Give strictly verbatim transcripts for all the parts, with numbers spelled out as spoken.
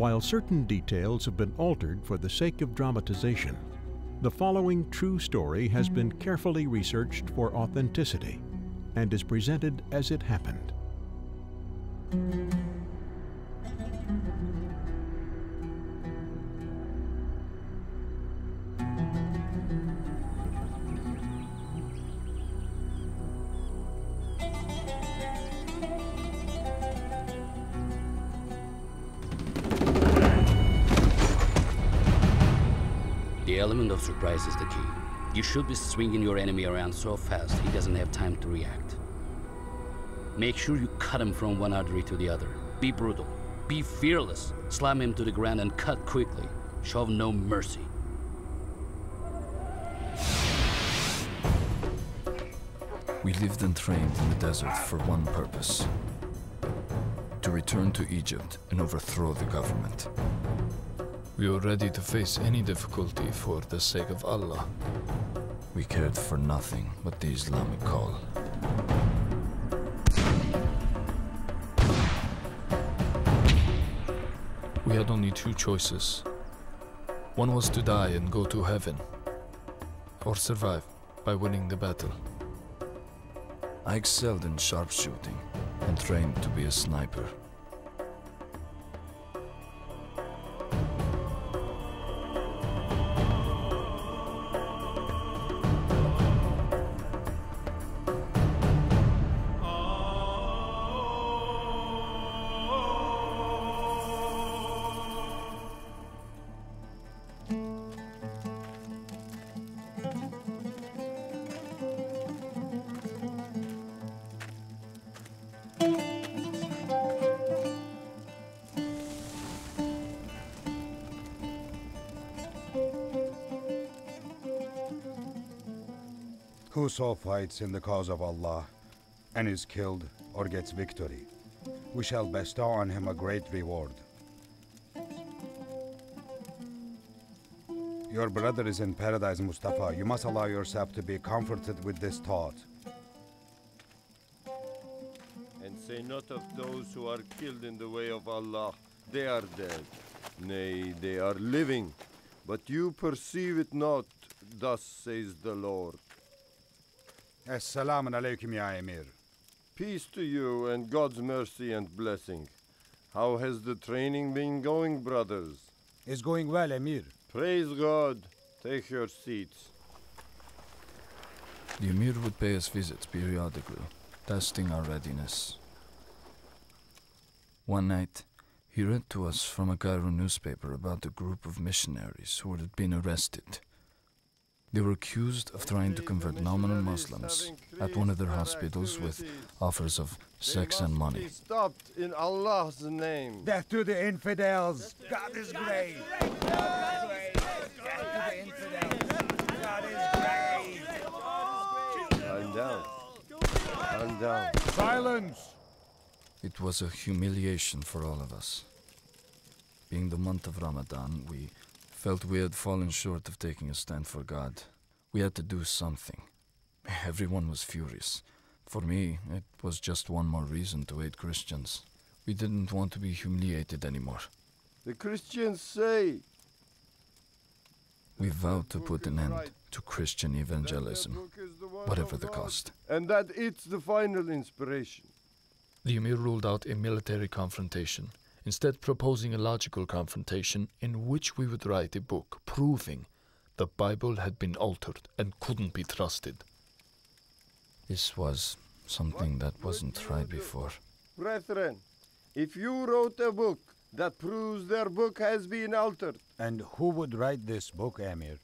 While certain details have been altered for the sake of dramatization, the following true story has been carefully researched for authenticity and is presented as it happened. The element of surprise is the key. You should be swinging your enemy around so fast he doesn't have time to react. Make sure you cut him from one artery to the other. Be brutal. Be fearless. Slam him to the ground and cut quickly. Show no mercy. We lived and trained in the desert for one purpose: to return to Egypt and overthrow the government. We were ready to face any difficulty for the sake of Allah. We cared for nothing but the Islamic call. We had only two choices. One was to die and go to heaven, or survive by winning the battle. I excelled in sharpshooting and trained to be a sniper. Whoso fights in the cause of Allah and is killed or gets victory, we shall bestow on him a great reward. Your brother is in paradise, Mustafa. You must allow yourself to be comforted with this thought. And say not of those who are killed in the way of Allah, they are dead. Nay, they are living, but you perceive it not, thus says the Lord. As-salamu alaykum, ya Emir. Peace to you and God's mercy and blessing. How has the training been going, brothers? It's going well, Emir. Praise God. Take your seats. The Emir would pay us visits periodically, testing our readiness. One night, he read to us from a Cairo newspaper about a group of missionaries who had been arrested. They were accused of trying to convert nominal Muslims at one of their hospitals with offers of sex and money. Stopped in Allah's name. Death to the infidels! God is great! God is great! Calm down. Calm down. Silence! It was a humiliation for all of us. Being the month of Ramadan, we felt we had fallen short of taking a stand for God. We had to do something. Everyone was furious. For me, it was just one more reason to hate Christians. We didn't want to be humiliated anymore. The Christians say... We vowed to put an end to Christian evangelism, whatever the cost. And that it's the final inspiration. The Emir ruled out a military confrontation, instead proposing a logical confrontation in which we would write a book proving the Bible had been altered and couldn't be trusted. This was something that wasn't tried before. Brethren, if you wrote a book that proves their book has been altered... And who would write this book, Emir?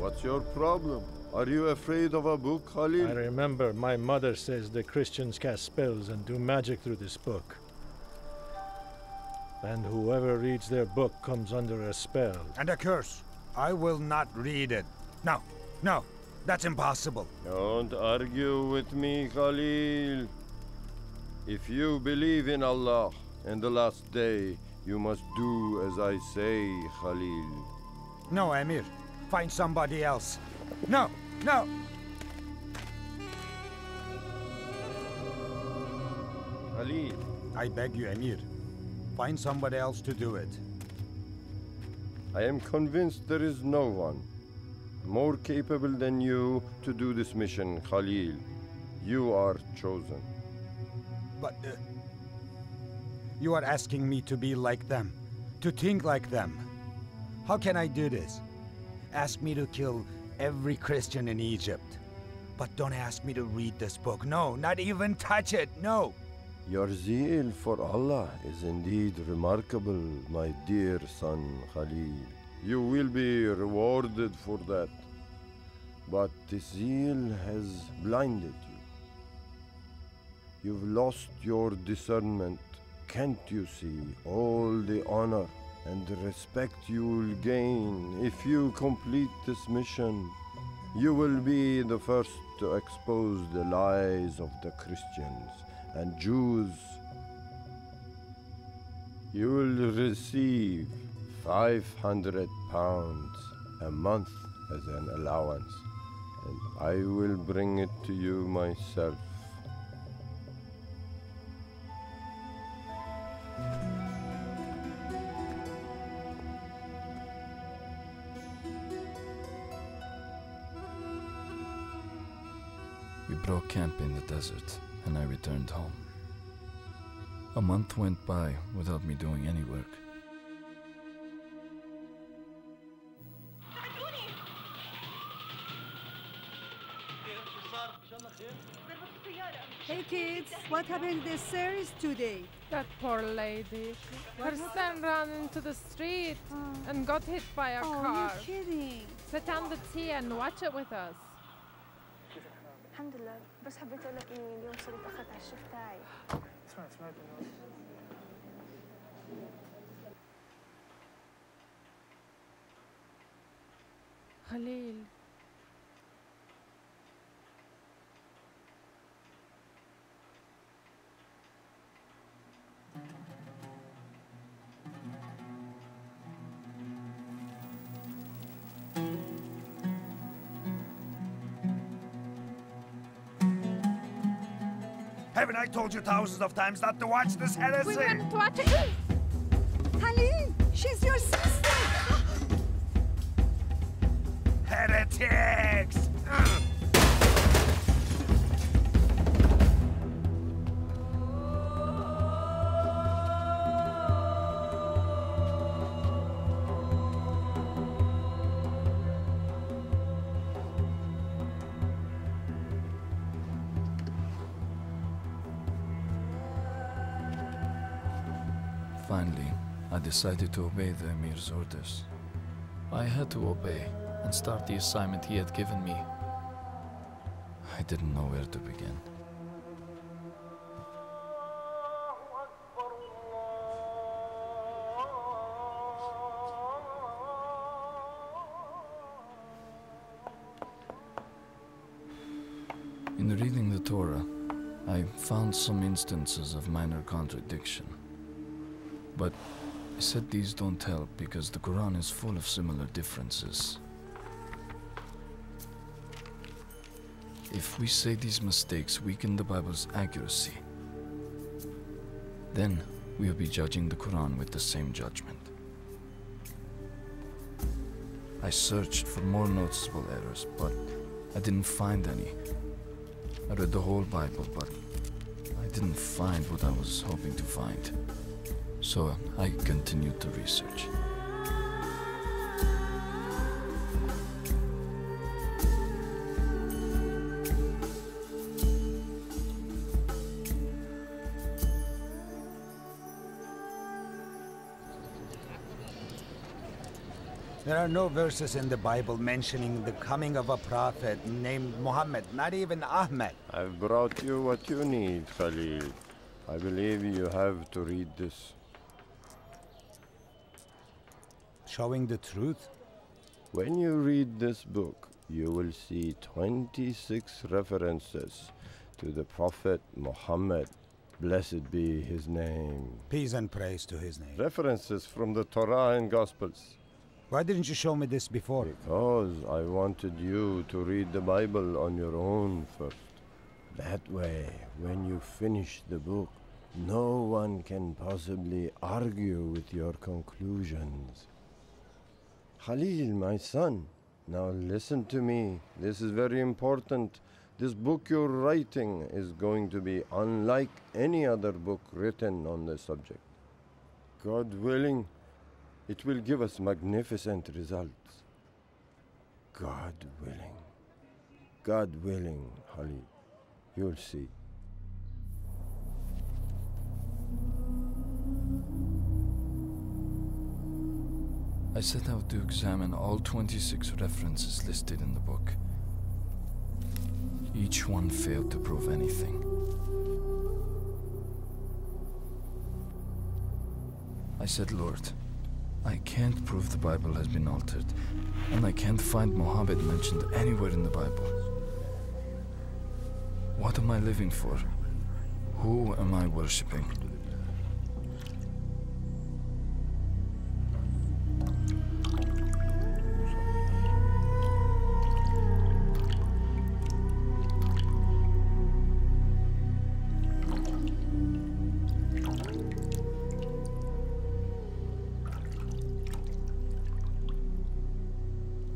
What's your problem? Are you afraid of a book, Khalil? I remember my mother says the Christians cast spells and do magic through this book. And whoever reads their book comes under a spell. And a curse. I will not read it. No, no, that's impossible. Don't argue with me, Khalil. If you believe in Allah and the last day, you must do as I say, Khalil. No, Emir. Find somebody else. No, no! Khalil. I beg you, Emir. Find somebody else to do it. I am convinced there is no one more capable than you to do this mission, Khalil. You are chosen. But uh, you are asking me to be like them, to think like them. How can I do this? Ask me to kill every Christian in Egypt. But don't ask me to read this book. No, not even touch it. No. Your zeal for Allah is indeed remarkable, my dear son Khalil. You will be rewarded for that. But this zeal has blinded you. You've lost your discernment. Can't you see all the honor and the respect you'll gain if you complete this mission? You will be the first to expose the lies of the Christians and Jews. You will receive five hundred pounds a month as an allowance, and I will bring it to you myself. We broke camp in the desert, and I returned home. A month went by without me doing any work. Hey kids, what happened to the service today? That poor lady. Her son ran into the street oh. and got hit by a oh, car. Oh, you're kidding. Sit down the tea and watch it with us. الحمد لله بس حبيت اقول لك اني اليوم صرت اتاخرت على الشيف تاعي سمعت سمعت خليل Heaven, I told you thousands of times not to watch this heresy! We wouldn't watch it! Khalil, she's your sister! Heretics! Finally, I decided to obey the Emir's orders. I had to obey and start the assignment he had given me. I didn't know where to begin. In reading the Torah, I found some instances of minor contradiction. But I said these don't help because the Quran is full of similar differences. If we say these mistakes weaken the Bible's accuracy, then we'll be judging the Quran with the same judgment. I searched for more noticeable errors, but I didn't find any. I read the whole Bible, but I didn't find what I was hoping to find. So I continued to research. There are no verses in the Bible mentioning the coming of a prophet named Muhammad, not even Ahmed. I've brought you what you need, Khalil. I believe you have to read this. Showing the truth? When you read this book, you will see twenty-six references to the Prophet Muhammad. Blessed be his name. Peace and praise to his name. References from the Torah and Gospels. Why didn't you show me this before? Because I wanted you to read the Bible on your own first. That way, when you finish the book, no one can possibly argue with your conclusions. Khalil, my son, now listen to me. This is very important. This book you're writing is going to be unlike any other book written on the subject. God willing, it will give us magnificent results. God willing. God willing, Khalil. You'll see. I set out to examine all twenty-six references listed in the book. Each one failed to prove anything. I said, Lord, I can't prove the Bible has been altered, and I can't find Muhammad mentioned anywhere in the Bible. What am I living for? Who am I worshipping?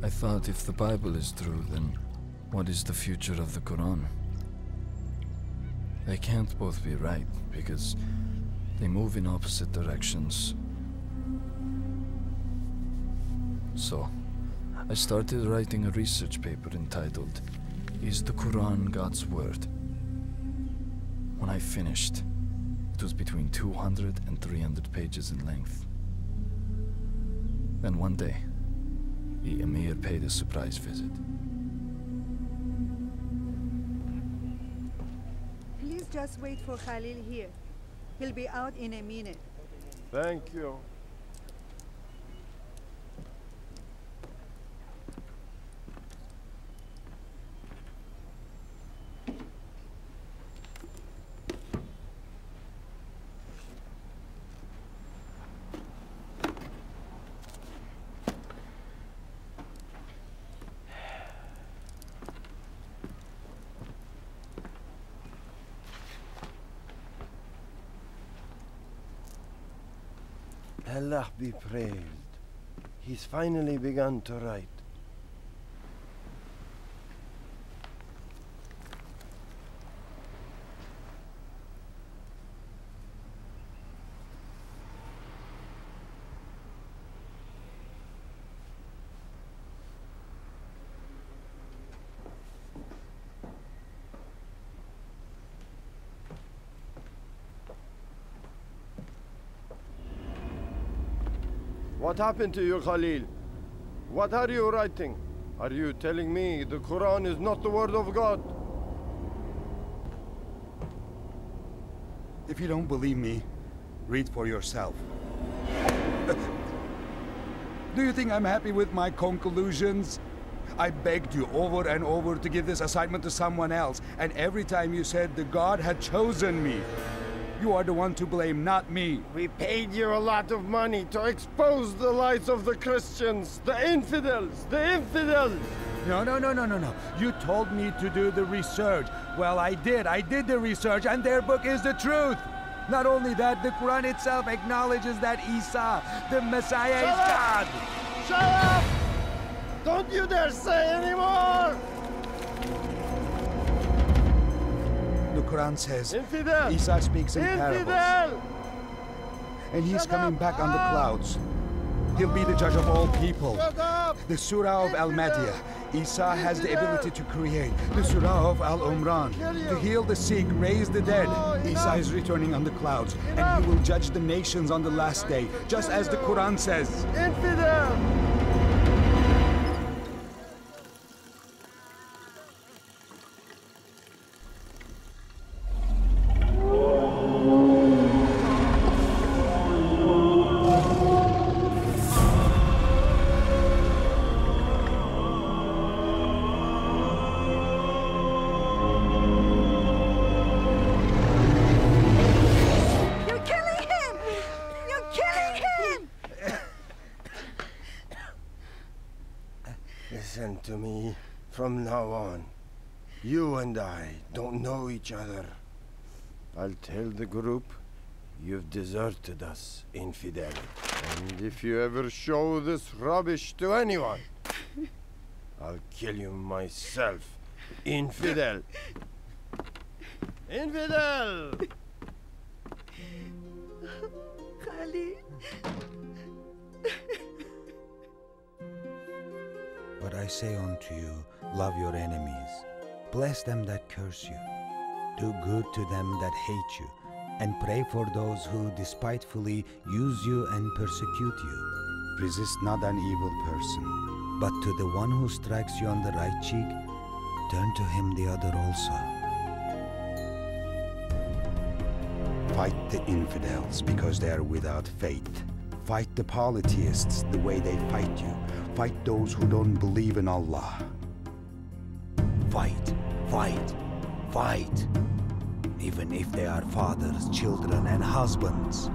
I thought if the Bible is true, then what is the future of the Quran? They can't both be right, because they move in opposite directions. So, I started writing a research paper entitled, Is the Quran God's Word? When I finished, it was between two hundred and three hundred pages in length. Then one day, the Emir paid a surprise visit. Please just wait for Khalil here. He'll be out in a minute. Thank you. Allah be praised. He's finally begun to write. What happened to you, Khalil? What are you writing? Are you telling me the Quran is not the word of God? If you don't believe me, read for yourself. Do you think I'm happy with my conclusions? I begged you over and over to give this assignment to someone else, and every time you said the God had chosen me. You are the one to blame, not me. We paid you a lot of money to expose the lies of the Christians, the infidels, the infidels! No, no, no, no, no, no. You told me to do the research. Well, I did. I did the research, and their book is the truth. Not only that, the Quran itself acknowledges that Isa, the Messiah, Shut is up. God. Shut up! Don't you dare say anymore! The Quran says, Infidel. Isa speaks in Infidel. parables, and he's Shut coming up. back on the clouds. He'll be the judge of all people. The Surah of Al-Madia, Isa has the ability to create. The Surah of Al-Umran, to heal the sick, raise the dead. Isa is returning on the clouds, and he will judge the nations on the last day, just as the Quran says. Infidel. Listen to me. From now on, you and I don't know each other. I'll tell the group you've deserted us, infidel. And if you ever show this rubbish to anyone, I'll kill you myself, infidel. Infidel! Khalil. But I say unto you, love your enemies, bless them that curse you, do good to them that hate you, and pray for those who despitefully use you and persecute you. Resist not an evil person, but to the one who strikes you on the right cheek, turn to him the other also. Fight the infidels because they are without faith. Fight the polytheists the way they fight you. Fight those who don't believe in Allah. Fight, fight, fight. Even if they are fathers, children, and husbands.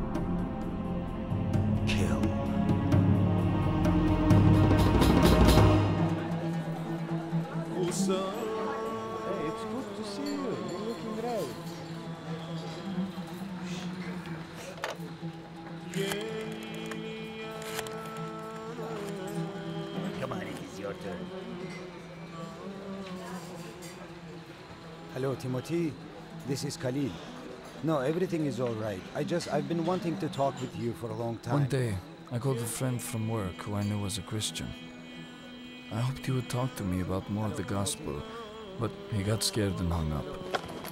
Kill. Usa. Hey, it's good to see you. You're looking great. Hello, Timothy. This is Khalil. No, everything is all right. I just, I've been wanting to talk with you for a long time. One day, I called a friend from work who I knew was a Christian. I hoped he would talk to me about more of the gospel, but he got scared and hung up.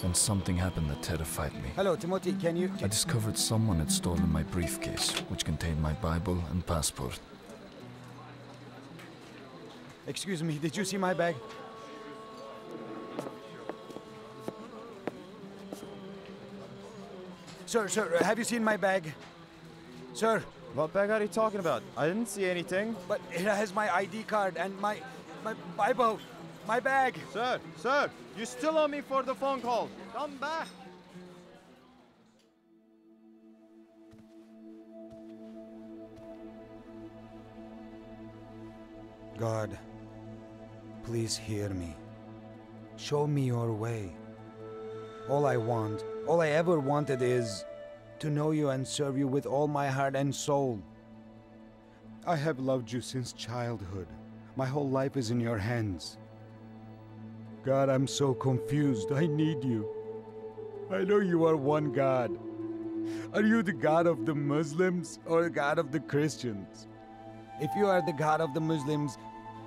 And something happened that terrified me. Hello, Timothy, can you... I discovered someone had stolen my briefcase, which contained my Bible and passport. Excuse me, did you see my bag? Sir, sir, have you seen my bag? Sir? What bag are you talking about? I didn't see anything. But it has my I D card and my, my Bible, my bag. Sir, sir, you still owe me for the phone call. Come back. God, please hear me. Show me your way. All I want, all I ever wanted is to know you and serve you with all my heart and soul. I have loved you since childhood. My whole life is in your hands. God, I'm so confused. I need you. I know you are one God. Are you the God of the Muslims or the God of the Christians? If you are the God of the Muslims,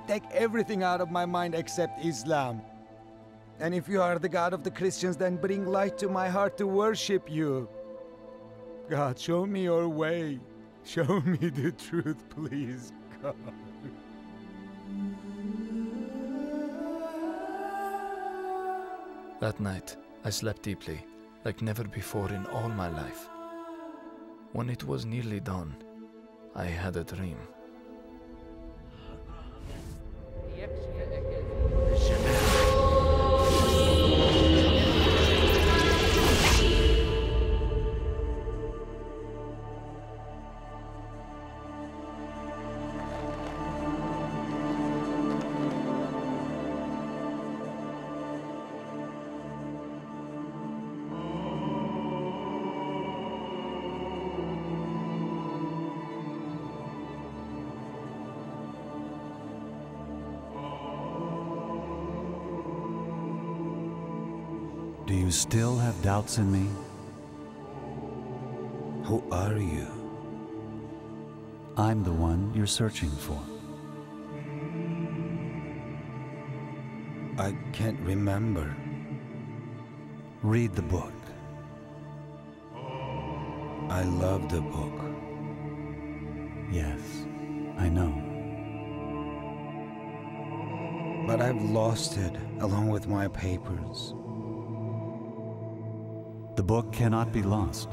take everything out of my mind except Islam. And if you are the God of the Christians, then bring light to my heart to worship you. God, show me your way. Show me the truth, please, God. That night, I slept deeply, like never before in all my life. When it was nearly dawn, I had a dream. Do you still have doubts in me? Who are you? I'm the one you're searching for. I can't remember. Read the book. I love the book. Yes, I know. But I've lost it along with my papers. The book cannot be lost.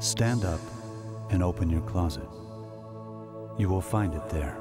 Stand up and open your closet. You will find it there.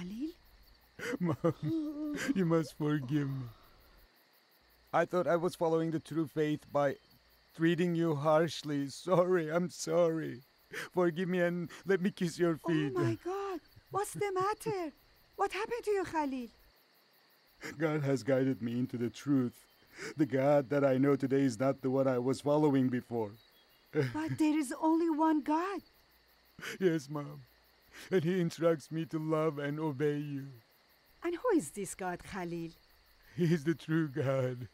Khalil? Mom, you must forgive me. I thought I was following the true faith by treating you harshly. Sorry, I'm sorry. Forgive me and let me kiss your feet. Oh my God, what's the matter? What happened to you, Khalil? God has guided me into the truth. The God that I know today is not the one I was following before. But there is only one God. Yes, Mom. And He instructs me to love and obey you. And who is this God, Khalil? He is the true God,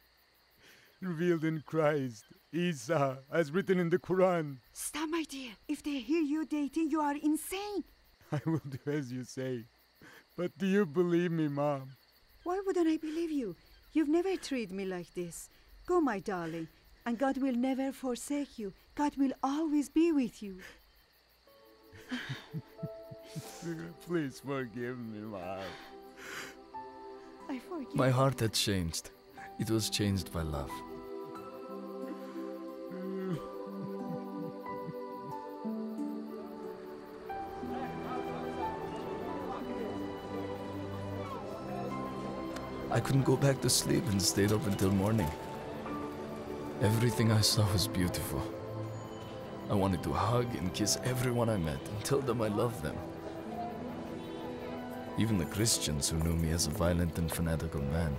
revealed in Christ, Isa, as written in the Quran. Stop, my dear. If they hear you, they think you are insane. I will do as you say. But do you believe me, Mom? Why wouldn't I believe you? You've never treated me like this. Go, my darling, and God will never forsake you. God will always be with you. Please forgive me, Mom. I forgive you. My heart had changed. It was changed by love. I couldn't go back to sleep and stayed up until morning. Everything I saw was beautiful. I wanted to hug and kiss everyone I met and tell them I loved them. Even the Christians who knew me as a violent and fanatical man.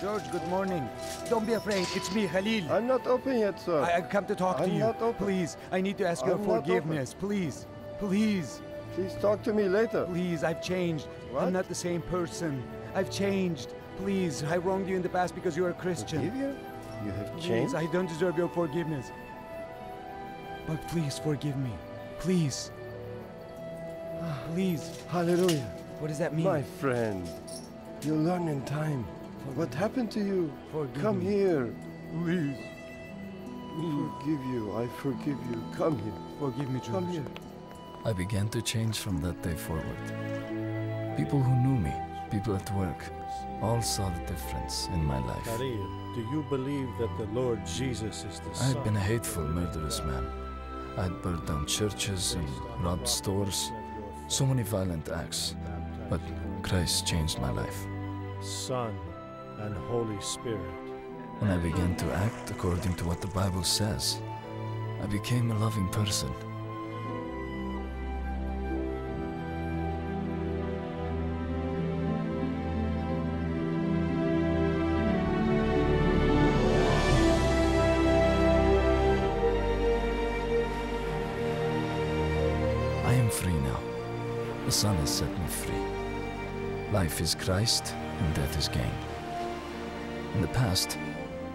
George, good morning. Don't be afraid, it's me, Khalil. I'm not open yet, sir. I, I've come to talk I'm to you. Not open. Please, I need to ask I'm your forgiveness. Open. Please, please. Please talk to me later. Please, I've changed. What? I'm not the same person. I've changed. Please, I wronged you in the past because you are a Christian. Forgive you? You have changed? Please, I don't deserve your forgiveness. But please forgive me. Please. Please. Hallelujah. What does that mean? My friend, you'll learn in time. Forgive what me. Happened to you? Forgive Come me. Here. Please. Please. Forgive you. I forgive you. Come here. Forgive me, George. Come here. I began to change from that day forward. People who knew me, people at work, all saw the difference in my life. Khalil, do you believe that the Lord Jesus is the Son? I had been a hateful, murderous man. I had burned down churches and robbed stores. So many violent acts. But Christ changed my life. Son and Holy Spirit. When I began to act according to what the Bible says, I became a loving person. The Son has set me free. Life is Christ, and death is gain. In the past,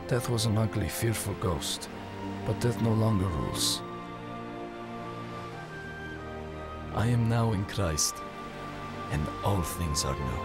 death was an ugly, fearful ghost, but death no longer rules. I am now in Christ, and all things are new.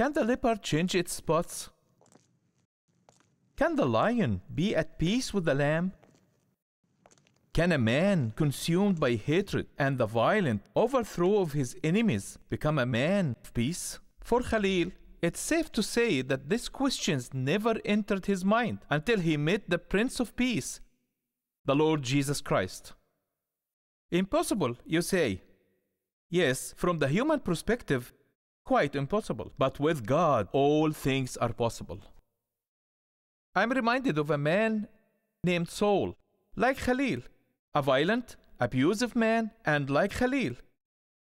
Can the leopard change its spots? Can the lion be at peace with the lamb? Can a man consumed by hatred and the violent overthrow of his enemies become a man of peace? For Khalil, it's safe to say that these questions never entered his mind until he met the Prince of Peace, the Lord Jesus Christ. Impossible, you say? Yes, from the human perspective, quite impossible, but with God, all things are possible. I'm reminded of a man named Saul, like Khalil, a violent, abusive man, and like Khalil.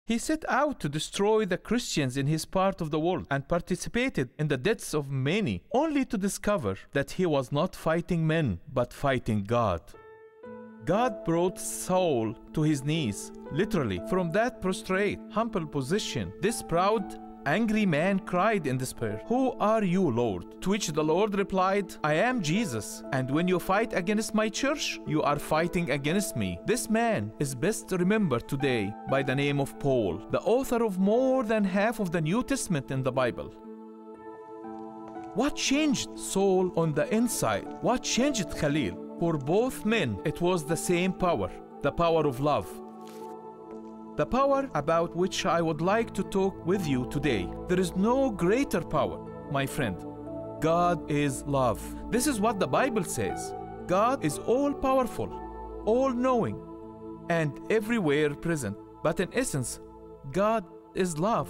He set out to destroy the Christians in his part of the world and participated in the deaths of many, only to discover that he was not fighting men, but fighting God. God brought Saul to his knees, literally. From that prostrate, humble position, this proud, angry man cried in despair, "Who are you, Lord?" To which the Lord replied, "I am Jesus, and when you fight against my church, you are fighting against me." This man is best remembered today by the name of Paul, the author of more than half of the New Testament in the Bible. What changed Saul on the inside? What changed Khalil? For both men, it was the same power, the power of love. The power about which I would like to talk with you today. There is no greater power, my friend. God is love. This is what the Bible says. God is all-powerful, all-knowing, and everywhere present. But in essence, God is love.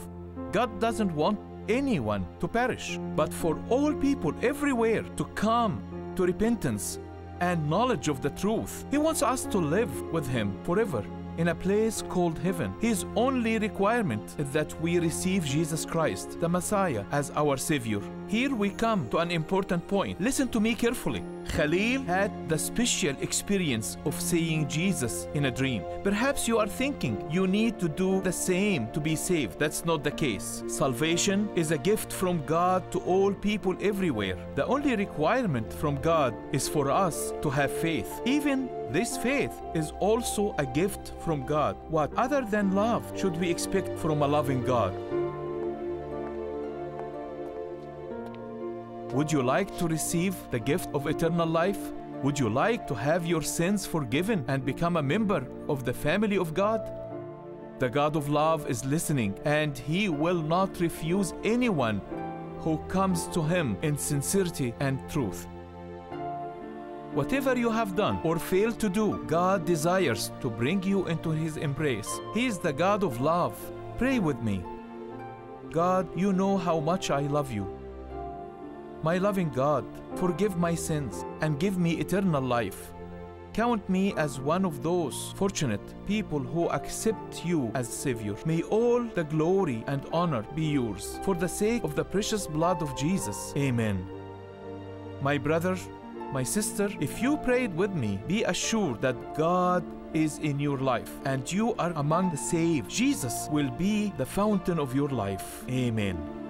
God doesn't want anyone to perish, but for all people everywhere to come to repentance and knowledge of the truth. He wants us to live with Him forever in a place called Heaven. His only requirement is that we receive Jesus Christ, the Messiah, as our Savior. Here we come to an important point. Listen to me carefully. Khalil had the special experience of seeing Jesus in a dream. Perhaps you are thinking you need to do the same to be saved. That's not the case. Salvation is a gift from God to all people everywhere. The only requirement from God is for us to have faith. Even this faith is also a gift from God. What other than love should we expect from a loving God? Would you like to receive the gift of eternal life? Would you like to have your sins forgiven and become a member of the family of God? The God of love is listening, and He will not refuse anyone who comes to Him in sincerity and truth. Whatever you have done or failed to do, God desires to bring you into His embrace. He is the God of love. Pray with me. God, you know how much I love you. My loving God, forgive my sins and give me eternal life. Count me as one of those fortunate people who accept you as Savior. May all the glory and honor be yours, for the sake of the precious blood of Jesus. Amen. My brother, my sister, if you prayed with me, be assured that God is in your life and you are among the saved. Jesus will be the fountain of your life. Amen.